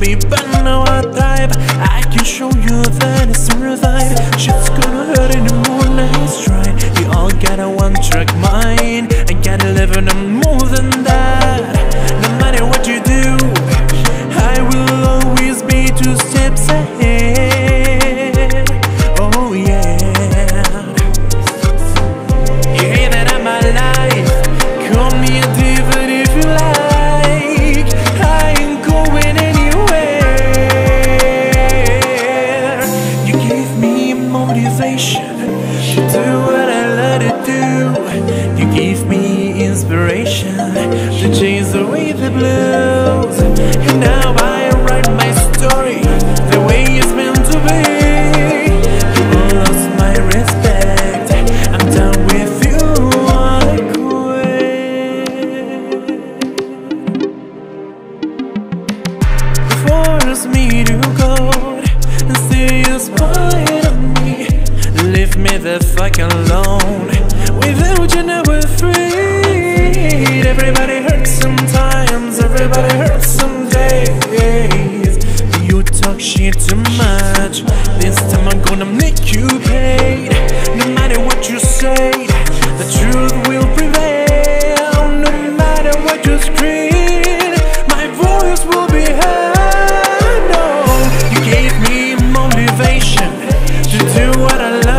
me, but now I type. I can show you that it's real life. Shit's gonna hurt in the moonlight's try. We all got a one-track mind. I gotta live and I'm more than that. No matter what you do, I will always be two steps ahead. Oh yeah. You hear that I'm alive. Call me a diva if you like. To do what I love to do, you gave me inspiration to chase away the blues. And now I write my story the way it's meant to be. You lost my respect. I'm done with you. I quit. Force me to go and see you spying on me. Leave me the fuck alone. Without you now we're free. Everybody hurts sometimes. Everybody hurts some days. You talk shit too much. This time I'm gonna make you pay. No matter what you say, the truth will prevail. No matter what you scream, my voice will be heard. No, you gave me motivation to do what I love.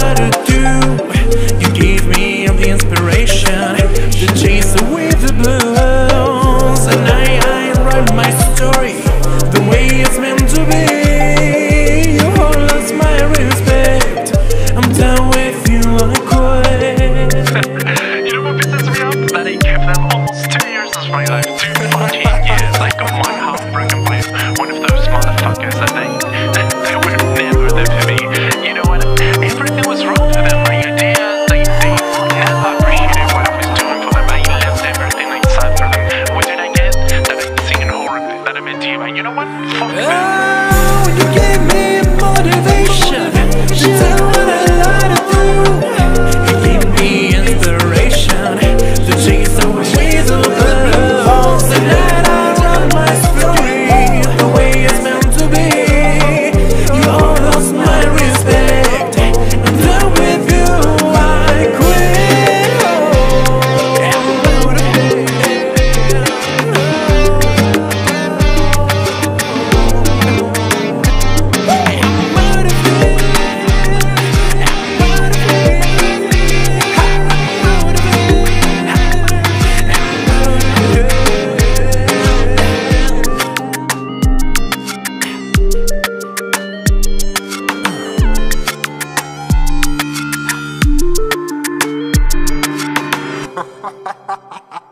Ha ha ha.